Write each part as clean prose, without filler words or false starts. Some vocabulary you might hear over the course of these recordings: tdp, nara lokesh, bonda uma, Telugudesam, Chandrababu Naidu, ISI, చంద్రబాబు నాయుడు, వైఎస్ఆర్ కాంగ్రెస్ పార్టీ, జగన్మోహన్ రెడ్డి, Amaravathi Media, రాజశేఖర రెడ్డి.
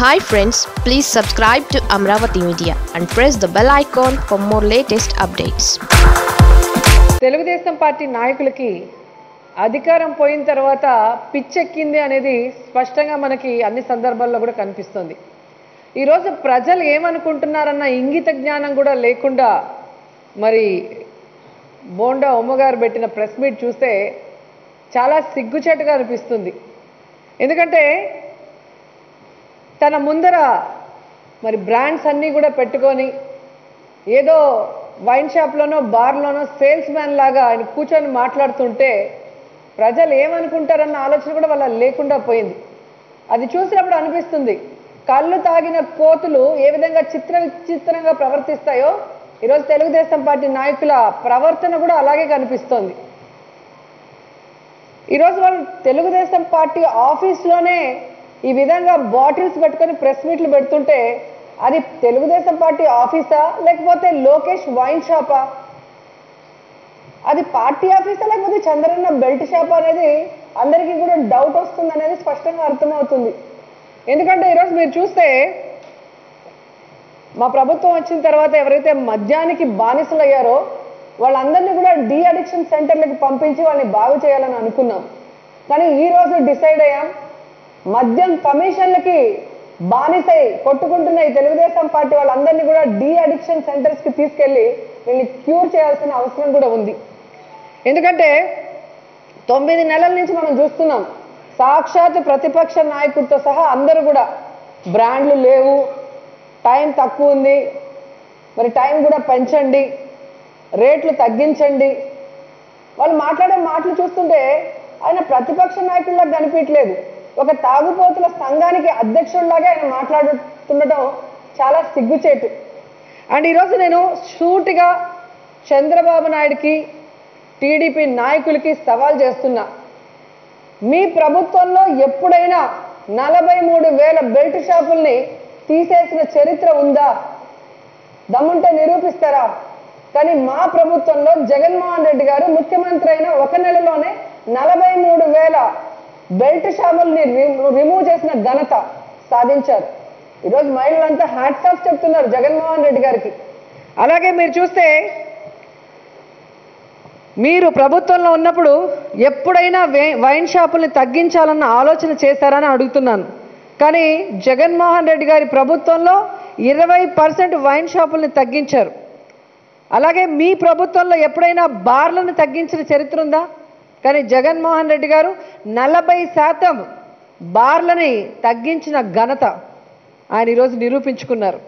Hi friends, please subscribe to Amaravathi Media and press the bell icon for more latest updates. Telugudesam party nayakulaki adhikaram poyin tarvata pichekkindi anedi spashtanga manaki anni sandarbhallo kuda kanipistundi. Ee roju prajalu em anukuntunnaranna ingita gnyanam kuda lekunda mari bonda omagaru bettina press meet chuste chala sigguchettuga anipistundi. Endukante తన ముందర మరి brands అన్నీ కూడా పెట్టుకొని ఏదో wine షాప్లోనో బార్లోనో salesman లాగా ఆయన కూర్చొని మాట్లాడుతుంటే ప్రజలు ఏమనుకుంటారన్న ఆలోచన కూడా వాళ్ళ లేకుండా పోయింది. అది చూసినప్పుడు అనిపిస్తుంది కళ్ళు తాగిన కోతులు ఏ విధంగా చిత్ర విచిత్రంగా ప్రవర్తిస్తాయో ఈరోజు తెలుగుదేశం పార్టీ నాయకుల ప్రవర్తన కూడా అలాగే కనిపిస్తోంది. ఈరోజు వాళ్ళు తెలుగుదేశం పార్టీ ఆఫీస్లోనే ఈ విధంగా బాటిల్స్ పెట్టుకొని ప్రెస్ మీట్లు పెడుతుంటే అది తెలుగుదేశం పార్టీ ఆఫీసా లేకపోతే లోకేష్ వైన్ షాపా, అది పార్టీ ఆఫీసా లేకపోతే చంద్రన్న బెల్ట్ షాపా అనేది అందరికీ కూడా డౌట్ వస్తుంది అనేది స్పష్టంగా అర్థమవుతుంది. ఎందుకంటే ఈరోజు మీరు చూస్తే మా ప్రభుత్వం వచ్చిన తర్వాత ఎవరైతే మద్యానికి బానిసలు అయ్యారో వాళ్ళందరినీ కూడా డీ అడిక్షన్ సెంటర్లకు పంపించి వాళ్ళని బాగు చేయాలని అనుకున్నాం. కానీ ఈరోజు డిసైడ్ అయ్యాం మద్యం కమిషన్లకి బానిసై కొట్టుకుంటున్న ఈ తెలుగుదేశం పార్టీ వాళ్ళందరినీ కూడా డీ అడిక్షన్ సెంటర్స్కి తీసుకెళ్ళి వీళ్ళని క్యూర్ చేయాల్సిన అవసరం కూడా ఉంది. ఎందుకంటే 9 నెలల నుంచి మనం చూస్తున్నాం సాక్షాత్ ప్రతిపక్ష నాయకుడితో సహా అందరూ కూడా బ్రాండ్లు లేవు, టైం తక్కువ ఉంది, మరి టైం కూడా పెంచండి, రేట్లు తగ్గించండి, వాళ్ళు మాట్లాడే మాటలు చూస్తుంటే ఆయన ప్రతిపక్ష నాయకుల్లాగా కనిపించలేదు. ఒక తాగుబోతుల సంఘానికి అధ్యక్షుడిలాగా ఆయన మాట్లాడుతుండటం చాలా సిగ్గుచేటు. అండ్ ఈరోజు నేను సూటిగా చంద్రబాబు నాయుడికి టీడీపీ నాయకులకి సవాల్ చేస్తున్నా. మీ ప్రభుత్వంలో ఎప్పుడైనా 43,000 బెల్ట్ షాపుల్ని తీసేసిన చరిత్ర ఉందా? దమ్ముంటే నిరూపిస్తారా? కానీ మా ప్రభుత్వంలో జగన్మోహన్ రెడ్డి గారు ముఖ్యమంత్రి అయిన ఒక నెలలోనే 43,000 బెల్ట్ షాపుల్ని రిమూవ్ చేసిన ఘనత సాధించారు. ఈరోజు మహిళలంతా హ్యాట్స్ ఆఫ్ చెప్తున్నారు జగన్మోహన్ రెడ్డి గారికి. అలాగే మీరు చూస్తే మీరు ప్రభుత్వంలో ఉన్నప్పుడు ఎప్పుడైనా వైన్ షాపుల్ని తగ్గించాలన్న ఆలోచన చేశారని అడుగుతున్నాను. కానీ జగన్మోహన్ రెడ్డి గారి ప్రభుత్వంలో 20% వైన్ షాపుల్ని తగ్గించారు. అలాగే మీ ప్రభుత్వంలో ఎప్పుడైనా బార్లను తగ్గించిన చరిత్ర ఉందా? కానీ జగన్మోహన్ రెడ్డి గారు 40% బార్లని తగ్గించిన ఘనత ఆయన ఈరోజు నిరూపించుకున్నారు.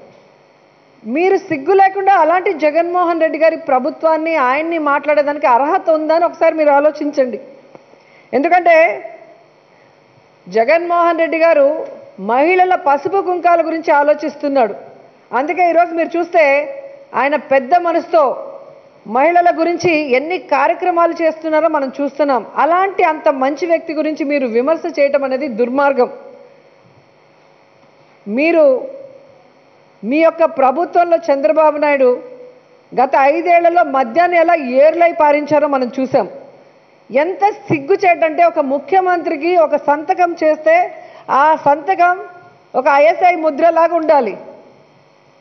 మీరు సిగ్గు లేకుండా అలాంటి జగన్మోహన్ రెడ్డి గారి ప్రభుత్వాన్ని ఆయన్ని మాట్లాడేదానికి అర్హత ఉందని ఒకసారి మీరు ఆలోచించండి. ఎందుకంటే జగన్మోహన్ రెడ్డి గారు మహిళల పసుపు కుంకాల గురించి ఆలోచిస్తున్నాడు. అందుకే ఈరోజు మీరు చూస్తే ఆయన పెద్ద మనసుతో మహిళల గురించి ఎన్ని కార్యక్రమాలు చేస్తున్నారో మనం చూస్తున్నాం. అలాంటి అంత మంచి వ్యక్తి గురించి మీరు విమర్శ చేయటం అనేది దుర్మార్గం. మీరు మీ యొక్క ప్రభుత్వంలో చంద్రబాబు నాయుడు గత 5 ఏళ్లలో మద్యాన్ని ఎలా ఏర్లై పారించారో మనం చూసాం. ఎంత సిగ్గుచేటంటే ఒక ముఖ్యమంత్రికి ఒక సంతకం చేస్తే ఆ సంతకం ఒక ISI ముద్రలాగా ఉండాలి.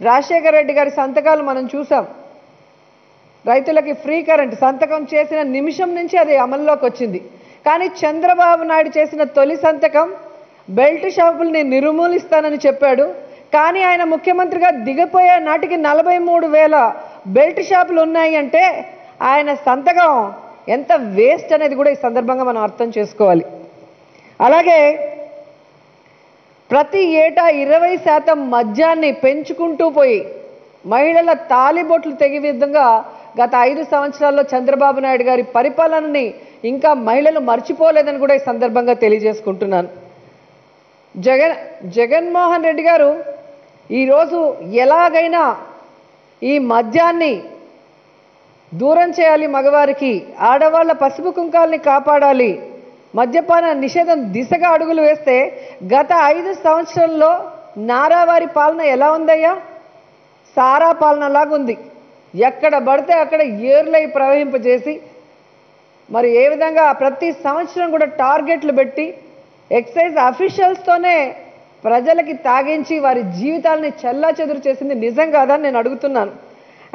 రాజశేఖర రెడ్డి గారి సంతకాలు మనం చూసాం. రైతులకి ఫ్రీ కరెంట్ సంతకం చేసిన నిమిషం నుంచి అది అమల్లోకి వచ్చింది. కానీ చంద్రబాబు నాయుడు చేసిన తొలి సంతకం బెల్ట్ షాపుల్ని నిర్మూలిస్తానని చెప్పాడు. కానీ ఆయన ముఖ్యమంత్రిగా దిగిపోయే నాటికి 43,000 బెల్ట్ షాపులు ఉన్నాయి అంటే ఆయన సంతకం ఎంత వేస్ట్ అనేది కూడా ఈ సందర్భంగా మనం అర్థం చేసుకోవాలి. అలాగే ప్రతి ఏటా 20% మద్యాన్ని పెంచుకుంటూ పోయి మహిళల తాలిబొట్లు తెగే విధంగా గత 5 సంవత్సరాల్లో చంద్రబాబు నాయుడు గారి పరిపాలనని ఇంకా మహిళలు మర్చిపోలేదని కూడా ఈ సందర్భంగా తెలియజేసుకుంటున్నాను. జగన్మోహన్ రెడ్డి గారు ఈరోజు ఎలాగైనా ఈ మద్యాన్ని దూరం చేయాలి, మగవారికి ఆడవాళ్ళ పసుపు కుంకాలని కాపాడాలి, మద్యపాన నిషేధం దిశగా అడుగులు వేస్తే గత 5 సంవత్సరాల్లో నారావారి పాలన ఎలా ఉందయ్యా? సారా పాలనలాగుంది. ఎక్కడ పడితే అక్కడ ఏర్లై ప్రవహింపజేసి మరి ఏ విధంగా ప్రతి సంవత్సరం కూడా టార్గెట్లు పెట్టి ఎక్సైజ్ అఫీషియల్స్తోనే ప్రజలకి తాగించి వారి జీవితాలను చెల్లాచెదురు చేసింది నిజం కాదని నేను అడుగుతున్నాను.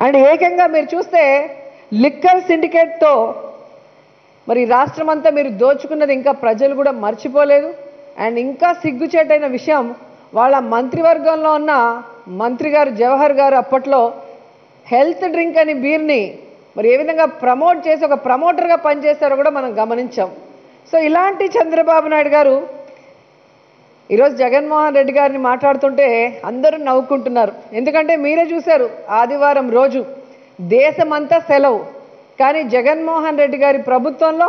అండ్ ఏకంగా మీరు చూస్తే లిక్కర్ సిండికేట్తో మరి రాష్ట్రమంతా మీరు దోచుకున్నది ఇంకా ప్రజలు కూడా మర్చిపోలేదు. అండ్ ఇంకా సిగ్గుచేటైన విషయం, వాళ్ళ మంత్రివర్గంలో ఉన్న మంత్రి గారు జవహర్ గారు అప్పట్లో హెల్త్ డ్రింక్ అని బీర్ని మరి ఏ విధంగా ప్రమోట్ చేసి ఒక ప్రమోటర్గా పనిచేస్తారో కూడా మనం గమనించాం. సో ఇలాంటి చంద్రబాబు నాయుడు గారు ఈరోజు జగన్మోహన్ రెడ్డి గారిని మాట్లాడుతుంటే అందరూ నవ్వుకుంటున్నారు. ఎందుకంటే మీరే చూశారు ఆదివారం రోజు దేశమంతా సెలవు, కానీ జగన్మోహన్ రెడ్డి గారి ప్రభుత్వంలో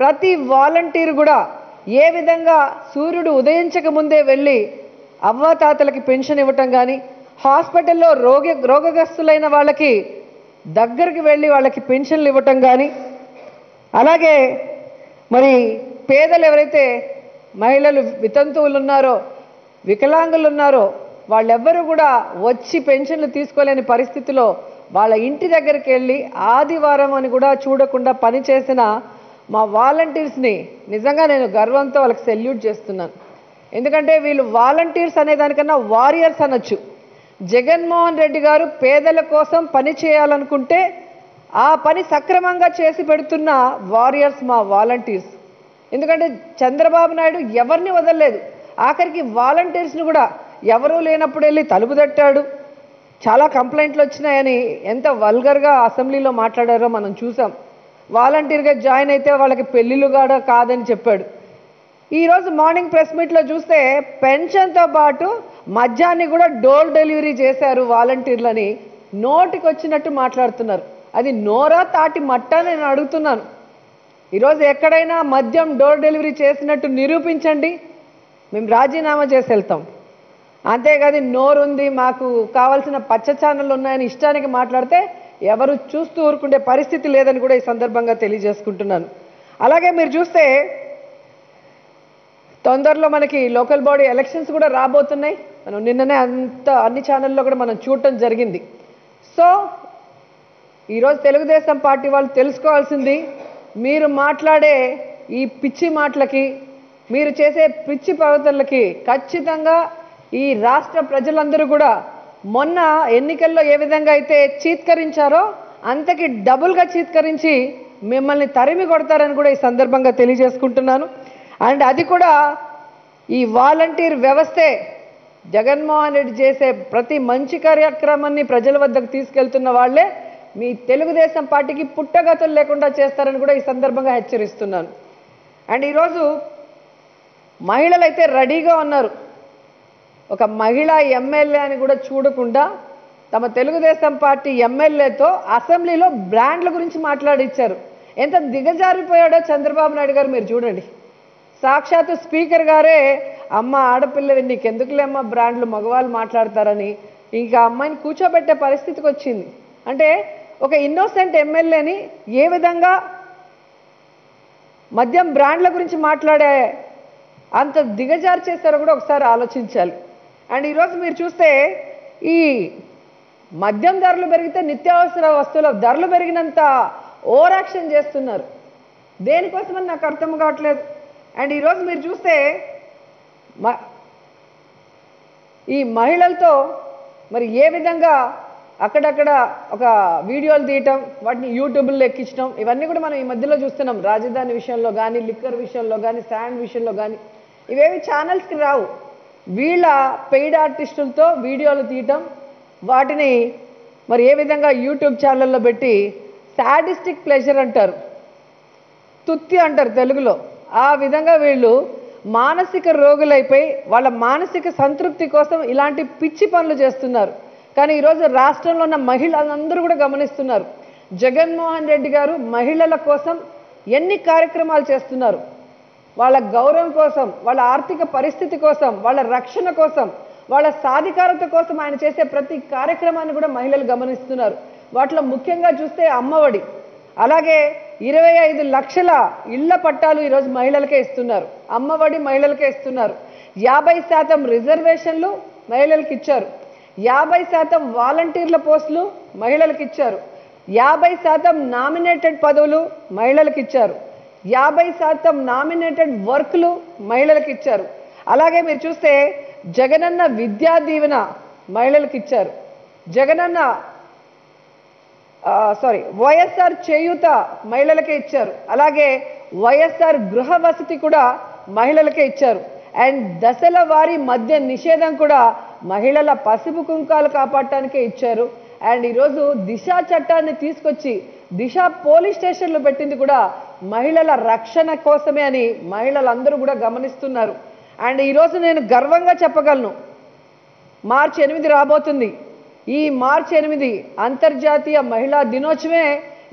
ప్రతి వాలంటీర్ కూడా ఏ విధంగా సూర్యుడు ఉదయించక ముందే వెళ్ళి అవ్వాతాతలకి పెన్షన్ ఇవ్వటం కానీ, హాస్పిటల్లో రోగగ్రస్తులైన వాళ్ళకి దగ్గరికి వెళ్ళి వాళ్ళకి పెన్షన్లు ఇవ్వటం కానీ, అలాగే మరి పేదలు ఎవరైతే మహిళలు వితంతువులు ఉన్నారో వికలాంగులు ఉన్నారో వాళ్ళెవ్వరూ కూడా వచ్చి పెన్షన్లు తీసుకోలేని పరిస్థితిలో వాళ్ళ ఇంటి దగ్గరికి వెళ్ళి ఆదివారం అని కూడా చూడకుండా పనిచేసిన మా వాలంటీర్స్ని నిజంగా నేను గర్వంతో వాళ్ళకి సెల్యూట్ చేస్తున్నాను. ఎందుకంటే వీళ్ళు వాలంటీర్స్ అనేదానికన్నా వారియర్స్ అనొచ్చు. జగన్మోహన్ రెడ్డి గారు పేదల కోసం పని చేయాలనుకుంటే ఆ పని సక్రమంగా చేసి పెడుతున్న వారియర్స్ మా వాలంటీర్స్. ఎందుకంటే చంద్రబాబు నాయుడు ఎవరిని వదలలేదు, ఆఖరికి వాలంటీర్స్ని కూడా ఎవరూ లేనప్పుడు వెళ్ళి తలుపు తట్టాడు. చాలా కంప్లైంట్లు వచ్చినాయని ఎంత వల్గర్గా అసెంబ్లీలో మాట్లాడారో మనం చూసాం. వాలంటీర్గా జాయిన్ అయితే వాళ్ళకి పెళ్ళిళ్ళు కూడా కాదని చెప్పాడు. ఈరోజు మార్నింగ్ ప్రెస్ మీట్లో చూస్తే పెన్షన్తో పాటు మధ్యాహ్నం కూడా డోర్ డెలివరీ చేశారు వాలంటీర్లని నోటికి వచ్చినట్టు మాట్లాడుతున్నారు. అది నోరా తాటి మట్ట నేను అడుగుతున్నాను. ఈరోజు ఎక్కడైనా మద్యం డోర్ డెలివరీ చేసినట్టు నిరూపించండి, మేము రాజీనామా చేసి వెళ్తాం. అంతేకాదు నోరుంది మాకు కావాల్సిన పచ్చ ఛానళ్ళు ఉన్నాయని ఇష్టానికి మాట్లాడితే ఎవరు చూస్తూ ఊరుకుండే పరిస్థితి లేదని కూడా ఈ సందర్భంగా తెలియజేసుకుంటున్నాను. అలాగే మీరు చూస్తే తొందరలో మనకి లోకల్ బాడీ ఎలక్షన్స్ కూడా రాబోతున్నాయి. మనం నిన్ననే అన్ని ఛానల్లో కూడా మనం చూడటం జరిగింది. సో ఈరోజు తెలుగుదేశం పార్టీ వాళ్ళు తెలుసుకోవాల్సింది, మీరు మాట్లాడే ఈ పిచ్చి మాటలకి మీరు చేసే పిచ్చి ప్రవర్తనలకి ఖచ్చితంగా ఈ రాష్ట్ర ప్రజలందరూ కూడా మొన్న ఎన్నికల్లో ఏ విధంగా అయితే చీత్కరించారో అంతకి డబుల్గా చీత్కరించి మిమ్మల్ని తరిమి కొడతారని కూడా ఈ సందర్భంగా తెలియజేసుకుంటున్నాను. అండ్ అది కూడా ఈ వాలంటీర్ వ్యవస్థే. జగన్మోహన్ రెడ్డి చేసే ప్రతి మంచి కార్యక్రమాన్ని ప్రజల వద్దకు తీసుకెళ్తున్న వాళ్ళే మీ తెలుగుదేశం పార్టీకి పుట్టగతులు లేకుండా చేస్తారని కూడా ఈ సందర్భంగా హెచ్చరిస్తున్నాను. అండ్ ఈరోజు మహిళలైతే రెడీగా ఉన్నారు. ఒక మహిళా ఎమ్మెల్యే అని కూడా చూడకుండా తమ తెలుగుదేశం పార్టీ ఎమ్మెల్యేతో అసెంబ్లీలో బ్రాండ్ల గురించి మాట్లాడిచ్చారు. ఎంత దిగజారిపోయాడో చంద్రబాబు నాయుడు గారు మీరు చూడండి. సాక్షాత్తు స్పీకర్ గారే అమ్మ ఆడపిల్లవి నీకెందుకులే అమ్మ బ్రాండ్లు మగవాళ్ళు మాట్లాడతారని ఇంకా అమ్మాయిని కూర్చోబెట్టే పరిస్థితికి వచ్చింది. అంటే ఒక ఇన్నోసెంట్ ఎమ్మెల్యేని ఏ విధంగా మద్యం బ్రాండ్ల గురించి మాట్లాడే అంత దిగజారు చేస్తారో కూడా ఒకసారి ఆలోచించాలి. అండ్ ఈరోజు మీరు చూస్తే ఈ మద్యం ధరలు పెరిగితే నిత్యావసర వస్తువుల ధరలు పెరిగినంత ఓవర్ యాక్షన్ చేస్తున్నారు. దేనికోసమని నాకు అర్థం కావట్లేదు. అండ్ ఈరోజు మీరు చూస్తే ఈ మహిళలతో మరి ఏ విధంగా అక్కడక్కడ ఒక వీడియోలు తీయటం, వాటిని యూట్యూబ్లో ఎక్కించడం, ఇవన్నీ కూడా మనం ఈ మధ్యలో చూస్తున్నాం. రాజధాని విషయంలో కానీ, లిక్కర్ విషయంలో కానీ, శాండ్ విషయంలో కానీ ఇవేవి ఛానల్స్కి రావు. వీళ్ళ పెయిడ్ ఆర్టిస్టులతో వీడియోలు తీయటం, వాటిని మరి ఏ విధంగా యూట్యూబ్ ఛానల్లో పెట్టి సాడిస్టిక్ ప్లెజర్ అంటారు, తుత్తి అంటారు తెలుగులో. ఆ విధంగా వీళ్ళు మానసిక రోగులైపోయి వాళ్ళ మానసిక సంతృప్తి కోసం ఇలాంటి పిచ్చి పనులు చేస్తున్నారు. కానీ ఈరోజు రాష్ట్రంలో ఉన్న మహిళలందరూ కూడా గమనిస్తున్నారు, జగన్మోహన్ రెడ్డి గారు మహిళల కోసం ఎన్ని కార్యక్రమాలు చేస్తున్నారు. వాళ్ళ గౌరవం కోసం, వాళ్ళ ఆర్థిక పరిస్థితి కోసం, వాళ్ళ రక్షణ కోసం, వాళ్ళ సాధికారత కోసం ఆయన చేసే ప్రతి కార్యక్రమాన్ని కూడా మహిళలు గమనిస్తున్నారు. వాటిలో ముఖ్యంగా చూస్తే అమ్మఒడి, అలాగే 25 లక్షల ఇళ్ల పట్టాలు ఈరోజు మహిళలకే ఇస్తున్నారు. అమ్మఒడి మహిళలకే ఇస్తున్నారు. 50% రిజర్వేషన్లు మహిళలకు ఇచ్చారు. 50% వాలంటీర్ల పోస్టులు మహిళలకు ఇచ్చారు. 50% నామినేటెడ్ పదవులు మహిళలకు ఇచ్చారు. 50% నామినేటెడ్ వర్క్లు మహిళలకు ఇచ్చారు. అలాగే మీరు చూస్తే జగనన్న విద్యా దీవెన మహిళలకు ఇచ్చారు, జగనన్న వైఎస్ఆర్ చేయూత మహిళలకే ఇచ్చారు, అలాగే వైఎస్ఆర్ గృహ వసతి కూడా మహిళలకే ఇచ్చారు. అండ్ దశల వారి మధ్య నిషేధం కూడా మహిళల పసుపు కుంకాలు కాపాడటానికే ఇచ్చారు. అండ్ ఈరోజు దిశ చట్టాన్ని తీసుకొచ్చి దిశ పోలీస్ స్టేషన్లు పెట్టింది కూడా మహిళల రక్షణ కోసమే అని మహిళలందరూ కూడా గమనిస్తున్నారు. అండ్ ఈరోజు నేను గర్వంగా చెప్పగలను, మార్చి 8 రాబోతుంది. ఈ మార్చి 8 అంతర్జాతీయ మహిళా దినోత్సవమే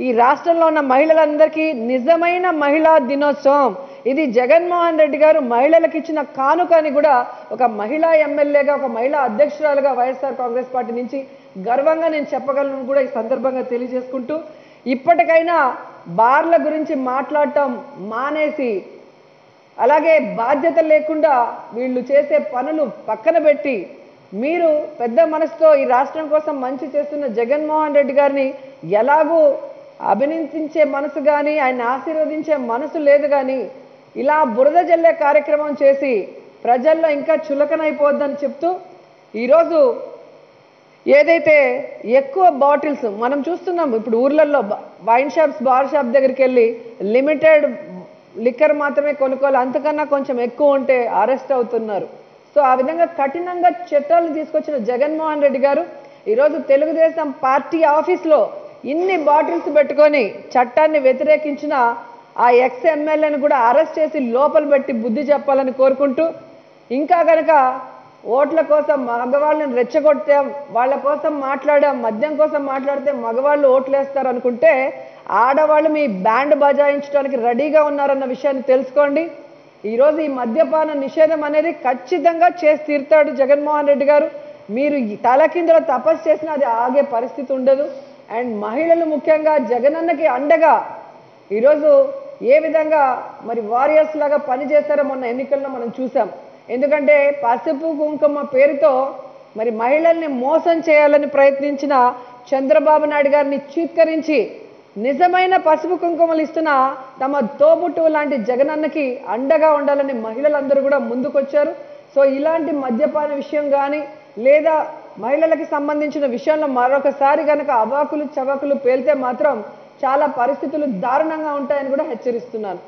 ఈ రాష్ట్రంలో ఉన్న మహిళలందరికీ నిజమైన మహిళా దినోత్సవం. ఇది జగన్మోహన్ రెడ్డి గారు మహిళలకు ఇచ్చిన కానుక అని కూడా ఒక మహిళా ఎమ్మెల్యేగా, ఒక మహిళా అధ్యక్షురాలుగా వైఎస్ఆర్ కాంగ్రెస్ పార్టీ నుంచి గర్వంగా నేను చెప్పగలను కూడా ఈ సందర్భంగా తెలియజేసుకుంటూ, ఇప్పటికైనా బార్ల గురించి మాట్లాడటం మానేసి అలాగే బాధ్యత లేకుండా వీళ్ళు చేసే పనులు పక్కన పెట్టి మీరు పెద్ద మనసుతో ఈ రాష్ట్రం కోసం మంచి చేస్తున్న జగన్మోహన్ రెడ్డి గారిని ఎలాగూ అభినందించే మనసు కానీ ఆయన ఆశీర్వదించే మనసు లేదు కానీ ఇలా బురద జల్లే కార్యక్రమం చేసి ప్రజల్లో ఇంకా చులకనైపోద్దని చెప్తూ, ఈరోజు ఏదైతే ఎక్కువ బాటిల్స్ మనం చూస్తున్నాం, ఇప్పుడు ఊర్లలో వైన్ షాప్స్, బార్ షాప్ దగ్గరికి వెళ్ళి లిమిటెడ్ లిక్కర్ మాత్రమే కొనుక్కోవాలి, అంతకన్నా కొంచెం ఎక్కువ ఉంటే అరెస్ట్ అవుతున్నారు. సో ఆ విధంగా కఠినంగా చట్టాలు తీసుకొచ్చిన జగన్మోహన్ రెడ్డి గారు ఈరోజు తెలుగుదేశం పార్టీ ఆఫీస్లో ఇన్ని బాటిల్స్ పెట్టుకొని చట్టాన్ని వ్యతిరేకించిన ఆ ఎక్స్ ఎమ్మెల్యేని కూడా అరెస్ట్ చేసి లోపల పెట్టి బుద్ధి చెప్పాలని కోరుకుంటూ, ఇంకా కనుక ఓట్ల కోసం మగవాళ్ళని రెచ్చగొట్టాం, వాళ్ళ కోసం మాట్లాడాం, మద్యం కోసం మాట్లాడితే మగవాళ్ళు ఓట్లేస్తారు అనుకుంటే ఆడవాళ్ళు మీ బ్యాండ్ బజాయించడానికి రెడీగా ఉన్నారన్న విషయాన్ని తెలుసుకోండి. ఈరోజు ఈ మద్యపాన నిషేధం అనేది ఖచ్చితంగా చేసి తీరుతాడు జగన్మోహన్ రెడ్డి గారు. మీరు తలకిందులో తపస్సు చేసినా అది ఆగే పరిస్థితి ఉండదు. అండ్ మహిళలు ముఖ్యంగా జగనన్నకి అండగా ఈరోజు ఏ విధంగా మరి వారియర్స్ లాగా పనిచేస్తారో మొన్న ఎన్నికల్లో మనం చూసాం. ఎందుకంటే పసుపు కుంకుమ పేరుతో మరి మహిళల్ని మోసం చేయాలని ప్రయత్నించిన చంద్రబాబు నాయుడు గారిని చీత్కరించి నిజమైన పసుపు కుంకుమలు ఇస్తున్న తమ తోబుట్టు లాంటి జగనన్నకి అండగా ఉండాలని మహిళలందరూ కూడా ముందుకొచ్చారు. సో ఇలాంటి మద్యపాన విషయం కానీ లేదా మహిళలకి సంబంధించిన విషయంలో మరొకసారి కనుక అవాకులు చవాకులు పేలితే మాత్రం చాలా పరిస్థితులు దారుణంగా ఉంటాయని కూడా హెచ్చరిస్తున్నాను.